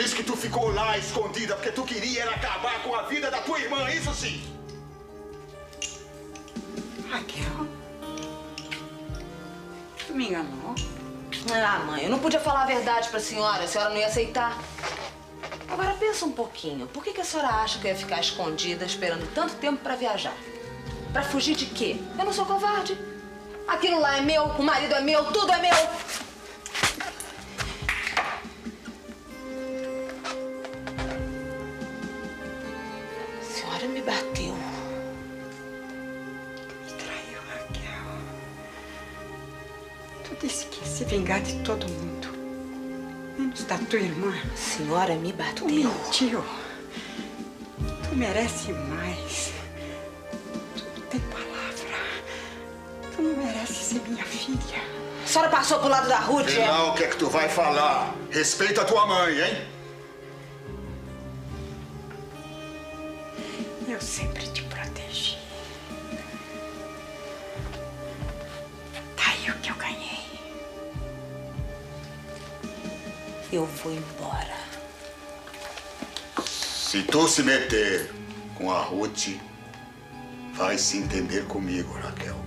Por isso que tu ficou lá escondida, porque tu queria era acabar com a vida da tua irmã, isso sim. Raquel, tu me enganou. Ah, mãe, eu não podia falar a verdade pra senhora. A senhora não ia aceitar. Agora pensa um pouquinho. Por que a senhora acha que eu ia ficar escondida esperando tanto tempo pra viajar? Pra fugir de quê? Eu não sou covarde. Aquilo lá é meu, o marido é meu, tudo é meu. A senhora me bateu. Me traiu, Raquel. Tu disse que ia se vingar de todo mundo. Menos da tua irmã. A senhora me bateu. Tu mentiu. Tu merece mais. Minha filha. A senhora passou pro lado da Ruth, é? Não, o que é que tu vai falar? Respeita a tua mãe, hein? Eu sempre te protegi. Tá aí o que eu ganhei. Eu vou embora. Se tu se meter com a Ruth, vai se entender comigo, Raquel.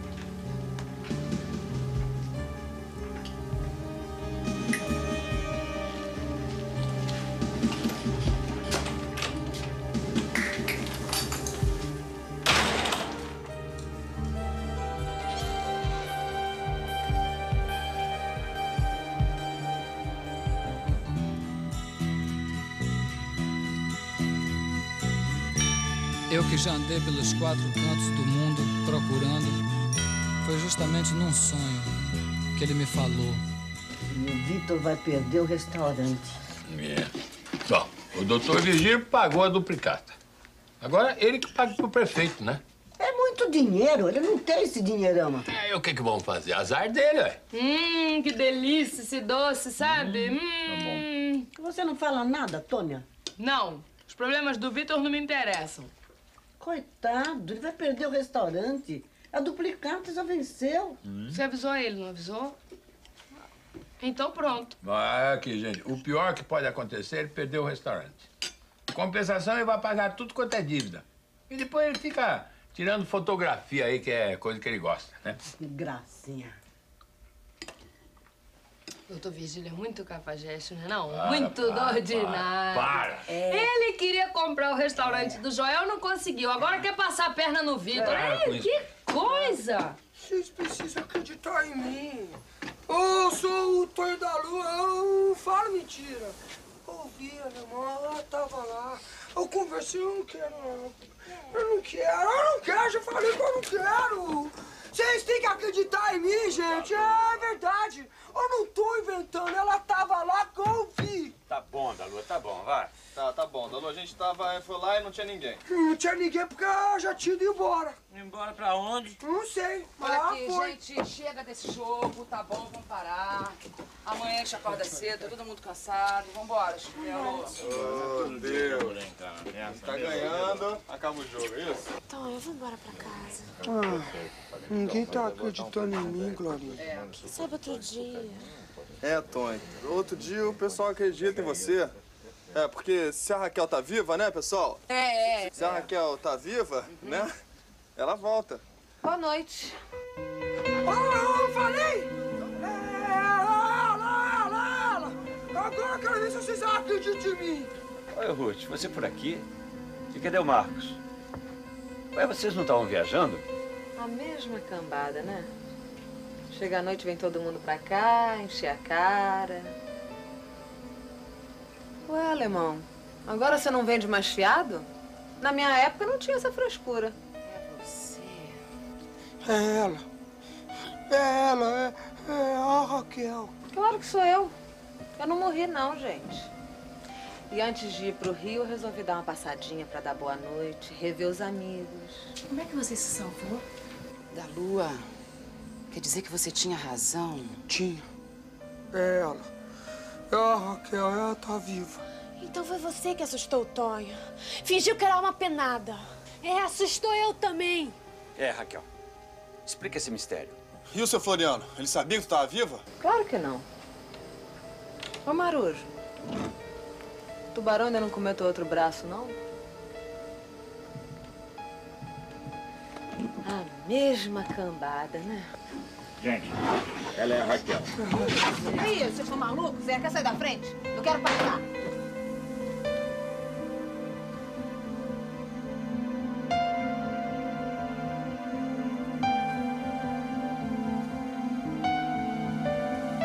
Eu que já andei pelos 4 cantos do mundo procurando, foi justamente num sonho que ele me falou. O Vitor vai perder o restaurante. É. Bom, o doutor Virgílio pagou a duplicata. Agora ele que paga pro prefeito, né? É muito dinheiro, ele não tem esse dinheirama. É, e o que vão fazer? Azar dele, ué. Que delícia esse doce, sabe? Tá bom. Você não fala nada, Tônia? Não, os problemas do Vitor não me interessam. Coitado, ele vai perder o restaurante. A duplicata já venceu. Você avisou ele, não avisou? Então pronto. Vai aqui, gente. O pior que pode acontecer é ele perder o restaurante. Compensação, ele vai pagar tudo quanto é dívida. E depois ele fica tirando fotografia aí, que é coisa que ele gosta, né? Gracinha. Doutor Virgílio é muito cafajeste, né? Não, para, muito ordinário. Para! Ele queria comprar o restaurante do Joel, não conseguiu. Agora quer passar a perna no Vitor. Que coisa! Vocês precisam acreditar em mim. Eu sou o Tonho da Lua, eu não falo mentira. Eu vi a minha mãe, ela tava lá. Eu conversei, eu não quero, não. Eu não quero, já falei que eu não quero. Vocês têm que acreditar em mim, gente. É verdade. Eu não tô inventando, ela tava lá que eu vi. Tá bom, Dalu, tá bom, vai. Tá bom, Dalu, a gente foi lá e não tinha ninguém. Não tinha ninguém porque eu já tinha ido embora. Embora pra onde? Não sei, mas aqui, foi. Gente, chega desse jogo, tá bom, vamos parar. Amanhã a gente acorda cedo, todo mundo cansado. Vambora, Chupelo. Meu Deus, hein, cara. Tá ganhando, acaba o jogo, é isso? Então, eu vou embora pra casa. Ninguém tá acreditando em mim, Glorinha. Quem sabe outro dia. É, Tony. Outro dia o pessoal acredita em você. É, porque se a Raquel tá viva, né, pessoal? Se a Raquel tá viva, né, ela volta. Boa noite. Oh, eu falei! Agora eu quero ver se vocês acreditam em mim. Olha, Ruth, você por aqui? E cadê o Marcos? Ué, vocês não estavam viajando? A mesma cambada, né? Chega à noite, vem todo mundo pra cá, encher a cara. Ué, alemão, agora você não vende mais fiado? Na minha época não tinha essa frescura. É você. É ela. É ela, é a Raquel. Claro que sou eu. Eu não morri não, gente. E antes de ir pro Rio, eu resolvi dar uma passadinha pra dar boa noite, rever os amigos. Como é que você se salvou? Da Lua. Quer dizer que você tinha razão? Tinha. É ela. É a Raquel, ela tá viva. Então foi você que assustou o Tonho. Fingiu que era uma penada. É, assustou eu também. É, Raquel. Explica esse mistério. E o seu Floriano? Ele sabia que tu tava viva? Claro que não. Ô, Marujo. O tubarão ainda não comeu teu outro braço, não? A mesma cambada, né? Gente, ela é a Raquel. E aí, vocês estão malucos? Quer sair da frente? Eu quero passar.